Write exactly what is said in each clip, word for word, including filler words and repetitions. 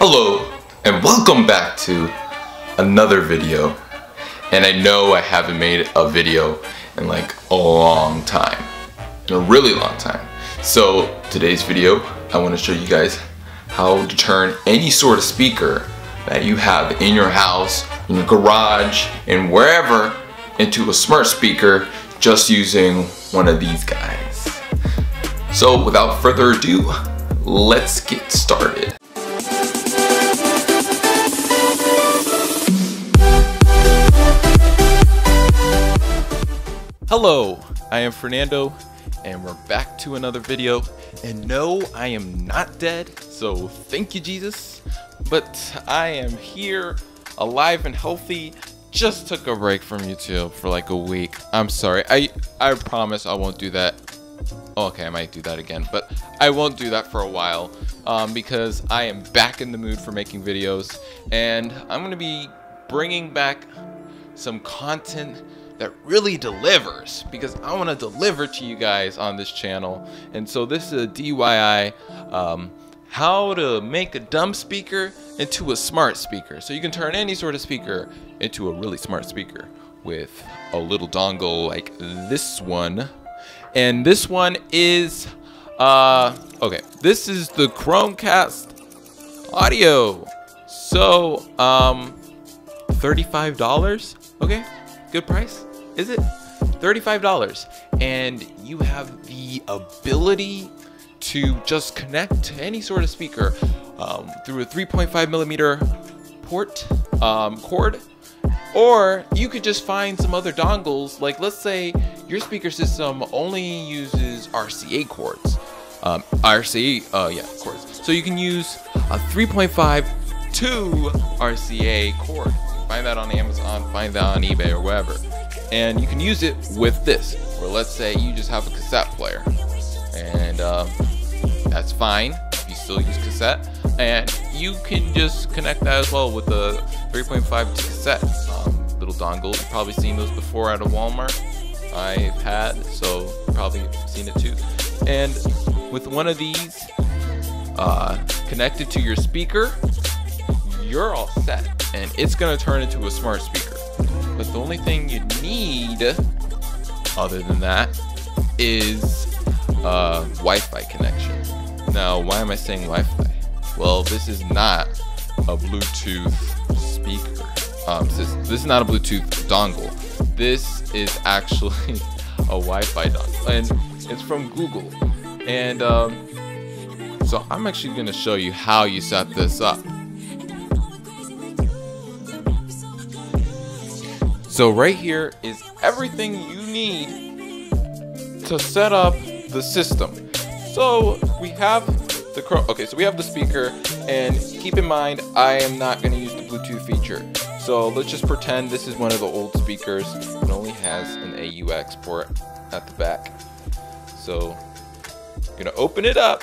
Hello and welcome back to another video. And I know I haven't made a video in like a long time, in a really long time. So today's video, I want to show you guys how to turn any sort of speaker that you have in your house, in your garage, and wherever into a smart speaker just using one of these guys. So without further ado, let's get started. Hello, I am Fernando, and we're back to another video. And no, I am not dead, so thank you, Jesus. But I am here, alive and healthy. Just took a break from YouTube for like a week. I'm sorry. I, I promise I won't do that. Oh, okay, I might do that again, but I won't do that for a while um, because I am back in the mood for making videos, and I'm going to be bringing back some content that really delivers, because I want to deliver to you guys on this channel. And so this is a D I Y, um, how to make a dumb speaker into a smart speaker. So you can turn any sort of speaker into a really smart speaker with a little dongle like this one. And this one is, uh, okay, this is the Chromecast Audio. So, um, thirty-five dollars, okay? Good price, is it? thirty-five dollars, and you have the ability to just connect to any sort of speaker um, through a three point five millimeter port um, cord, or you could just find some other dongles. Like, let's say your speaker system only uses R C A cords, um, R C A, uh, yeah, cords. So you can use a three point five to R C A cord. Find that on Amazon, find that on eBay or wherever. And you can use it with this. Or let's say you just have a cassette player. And um, that's fine, you still use cassette. And you can just connect that as well with a three point five cassette um, little dongle. You've probably seen those before at a Walmart. I've had, so you've probably seen it too. And with one of these uh, connected to your speaker, you're all set. And it's gonna turn into a smart speaker. But the only thing you need, other than that, is a Wi-Fi connection. Now, why am I saying Wi-Fi? Well, this is not a Bluetooth speaker. Um, this, this is not a Bluetooth dongle. This is actually a Wi-Fi dongle, and it's from Google. And um, so I'm actually gonna show you how you set this up. So right here is everything you need to set up the system. So we have the Chrome, okay, so we have the speaker, and keep in mind, I am not gonna use the Bluetooth feature. So let's just pretend this is one of the old speakers. It only has an A U X port at the back. So I'm gonna open it up,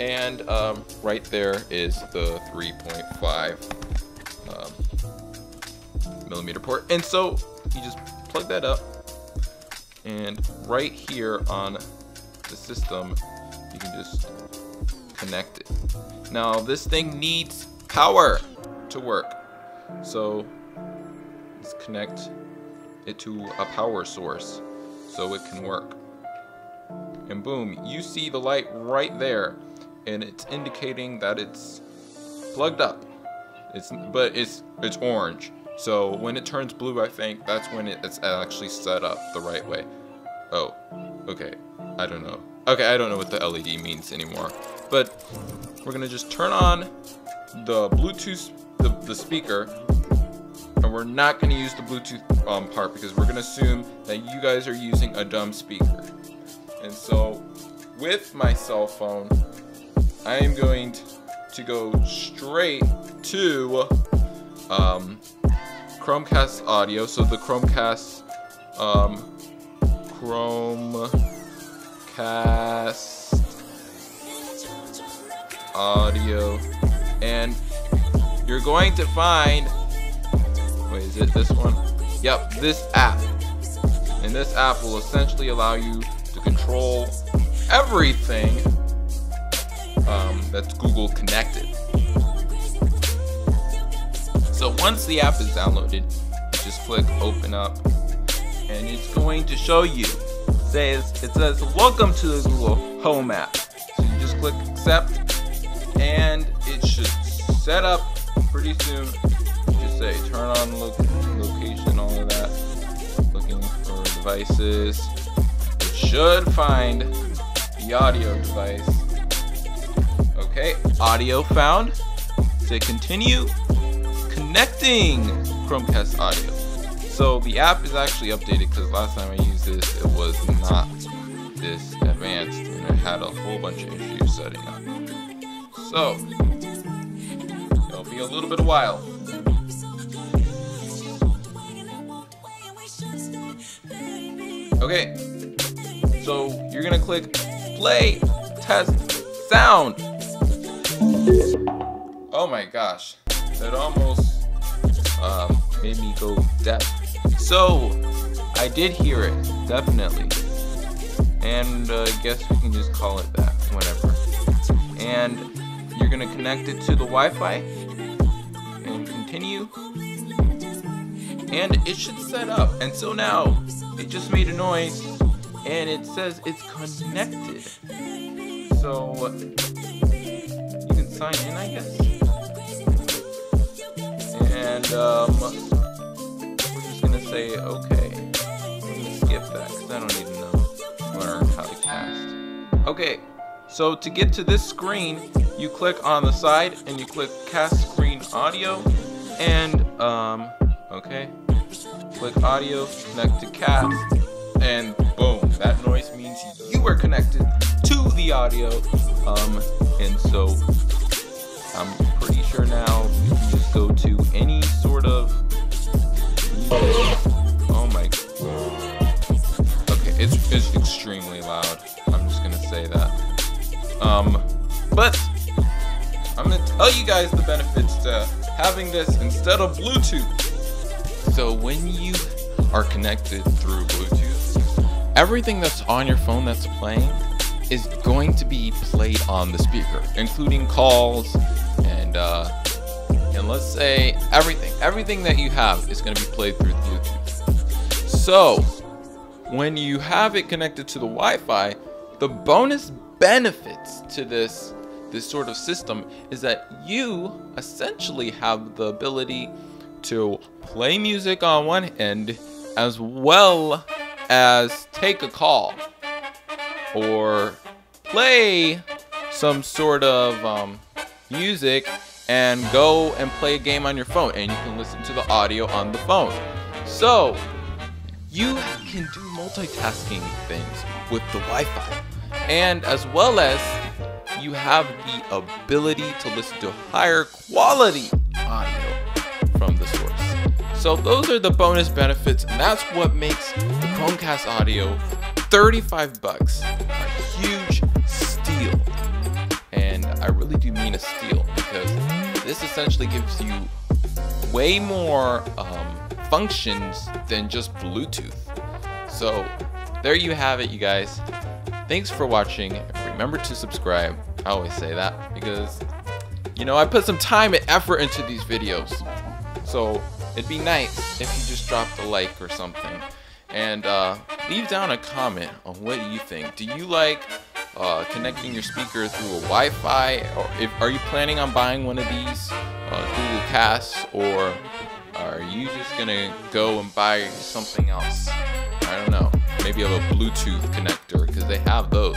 and um, right there is the three point five um, millimeter port. And so you just plug that up, and right here on the system you can just connect it. Now this thing needs power to work, so let's connect it to a power source so it can work, and boom, you see the light right there, and it's indicating that it's plugged up. It's but it's it's orange. So when it turns blue, I think that's when it's actually set up the right way. Oh, okay, I don't know. Okay, I don't know what the L E D means anymore. But we're gonna just turn on the Bluetooth, the, the speaker, and we're not gonna use the Bluetooth um, part, because we're gonna assume that you guys are using a dumb speaker. And so with my cell phone, I am going to go straight to um, Chromecast Audio. So the Chromecast, um, Chromecast Audio, and you're going to find, wait, is it this one? Yep, this app. And this app will essentially allow you to control everything um, that's Google connected. So once the app is downloaded, just click open up, and it's going to show you. It says, it says welcome to the Google Home app. So you just click accept, and it should set up pretty soon. Just say turn on lo location, all of that. Looking for devices. It should find the audio device. Okay, audio found. Say continue connecting Chromecast Audio. So the app is actually updated, because last time I used this, it was not this advanced and it had a whole bunch of issues setting up. So it'll be a little bit of while. Okay, so you're gonna click play, test, sound. Oh my gosh, that almost um, made me go deaf. So I did hear it, definitely, and uh, I guess we can just call it that, whatever. And you're gonna connect it to the Wi-Fi and continue, and it should set up. And so now it just made a noise, and it says it's connected. So you can sign in, I guess. And um, we're just gonna say okay. I'm gonna skip that because I don't even know learn how to cast. Okay, so to get to this screen, you click on the side and you click cast screen audio, and um, okay, click audio, connect to cast, and boom, that noise means you are connected to the audio. Um, and so I'm pretty sure now you can just go to any sort of oh my god. Okay, it's, it's extremely loud, I'm just gonna say that. Um but I'm gonna tell you guys the benefits to having this instead of Bluetooth. So when you are connected through Bluetooth, everything that's on your phone that's playing is going to be played on the speaker, including calls and uh, and let's say everything everything that you have is going to be played through Bluetooth. So when you have it connected to the Wi-Fi, the bonus benefits to this this sort of system is that you essentially have the ability to play music on one end as well as take a call or play some sort of um, music and go and play a game on your phone, and you can listen to the audio on the phone. So you can do multitasking things with the Wi-Fi, and as well as you have the ability to listen to higher quality audio from the source. So those are the bonus benefits, and that's what makes the Chromecast Audio thirty-five bucks a huge steal. And I really do mean a steal, because this essentially gives you way more um, functions than just Bluetooth. So there you have it, you guys. Thanks for watching. Remember to subscribe. I always say that because, you know, I put some time and effort into these videos. So it'd be nice if you just dropped a like or something. And uh, leave down a comment on what you think. Do you like uh, connecting your speaker through a Wi-Fi? Or if, are you planning on buying one of these uh, Google Casts? Or are you just going to go and buy something else? I don't know. Maybe you have a Bluetooth connector, because they have those.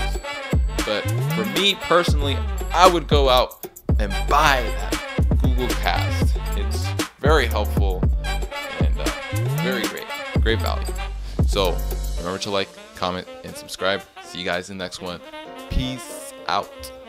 But for me personally, I would go out and buy that Google Cast. It's very helpful and uh, very great. Great value. So, remember to like, comment, and subscribe. See you guys in the next one. Peace out.